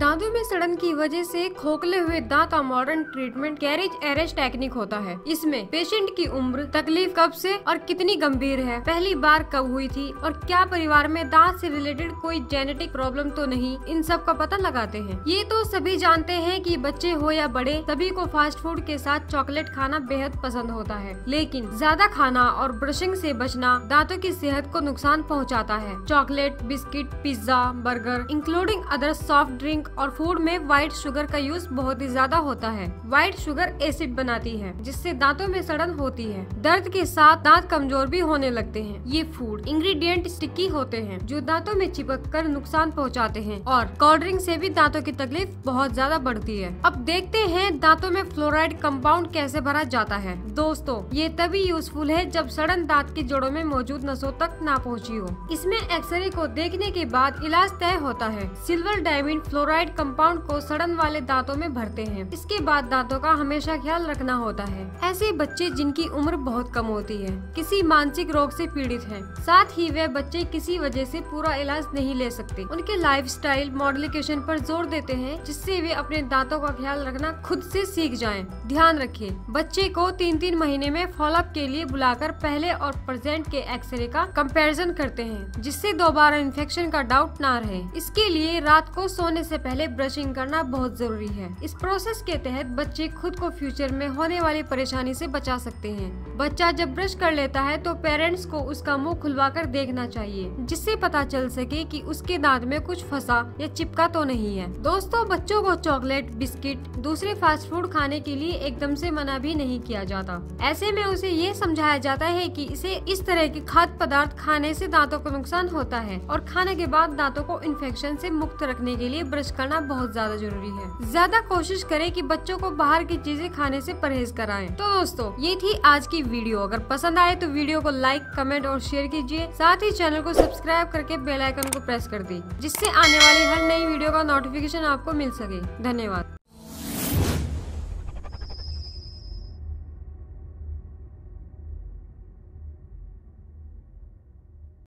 दांतों में सड़न की वजह से खोखले हुए दांत का modern treatment caries arrest technique होता है। इसमें पेशेंट की उम्र, तकलीफ कब से और कितनी गंभीर है, पहली बार कब हुई थी और क्या परिवार में दांत से रिलेटेड कोई जेनेटिक प्रॉब्लम तो नहीं, इन सब का पता लगाते हैं। ये तो सभी जानते हैं कि बच्चे हो या बड़े सभी को फास्ट फूड के साथ चॉकलेट खाना बेहद पसंद होता है, लेकिन ज्यादा खाना और ब्रशिंग से बचना दांतों की सेहत को नुकसान पहुँचाता है। Chocolate, biscuit, pizza, burger including other soft drink और फूड में व्हाइट शुगर का यूज बहुत ही ज्यादा होता है। व्हाइट शुगर एसिड बनाती है जिससे दांतों में सड़न होती है। दर्द के साथ दांत कमजोर भी होने लगते हैं। ये फूड इंग्रेडिएंट स्टिकी होते हैं जो दांतों में चिपक कर नुकसान पहुंचाते हैं और कोल्ड ड्रिंक से भी दांतों की तकलीफ बहुत ज्यादा बढ़ती है। अब देखते हैं दांतों में फ्लोराइड कंपाउंड कैसे भरा जाता है। दोस्तों, ये तभी यूजफुल है जब सड़न दांत की जड़ों में मौजूद नसों तक ना पहुँची हो। इसमें एक्सरे को देखने के बाद इलाज तय होता है। सिल्वर डायमंड फ्लोराइड कंपाउंड को सड़न वाले दांतों में भरते हैं। इसके बाद दांतों का हमेशा ख्याल रखना होता है। ऐसे बच्चे जिनकी उम्र बहुत कम होती है, किसी मानसिक रोग से पीड़ित हैं, साथ ही वे बच्चे किसी वजह से पूरा इलाज नहीं ले सकते, उनके लाइफस्टाइल मॉडिफिकेशन पर जोर देते हैं जिससे वे अपने दांतों का ख्याल रखना खुद से सीख जाएं। ध्यान रखिए, बच्चे को 3-3 महीने में फॉलोअप के लिए बुलाकर पहले और प्रेजेंट के एक्सरे का कंपेरिजन करते हैं जिससे दोबारा इन्फेक्शन का डाउट न रहे। इसके लिए रात को सोने से पहले ब्रशिंग करना बहुत जरूरी है। इस प्रोसेस के तहत बच्चे खुद को फ्यूचर में होने वाली परेशानी से बचा सकते हैं। बच्चा जब ब्रश कर लेता है तो पेरेंट्स को उसका मुंह खुलवाकर देखना चाहिए जिससे पता चल सके कि उसके दांत में कुछ फंसा या चिपका तो नहीं है। दोस्तों, बच्चों को चॉकलेट, बिस्किट, दूसरे फास्ट फूड खाने के लिए एकदम से मना भी नहीं किया जाता। ऐसे में उसे ये समझाया जाता है कि इसे इस तरह के खाद्य पदार्थ खाने से दांतों को नुकसान होता है और खाने के बाद दांतों को इन्फेक्शन से मुक्त रखने के लिए ब्रश करना बहुत ज्यादा जरूरी है। ज्यादा कोशिश करें कि बच्चों को बाहर की चीजें खाने से परहेज कराएं। तो दोस्तों, ये थी आज की वीडियो। अगर पसंद आए तो वीडियो को लाइक, कमेंट और शेयर कीजिए। साथ ही चैनल को सब्सक्राइब करके बेल आइकन को प्रेस कर दें जिससे आने वाली हर नई वीडियो का नोटिफिकेशन आपको मिल सके। धन्यवाद।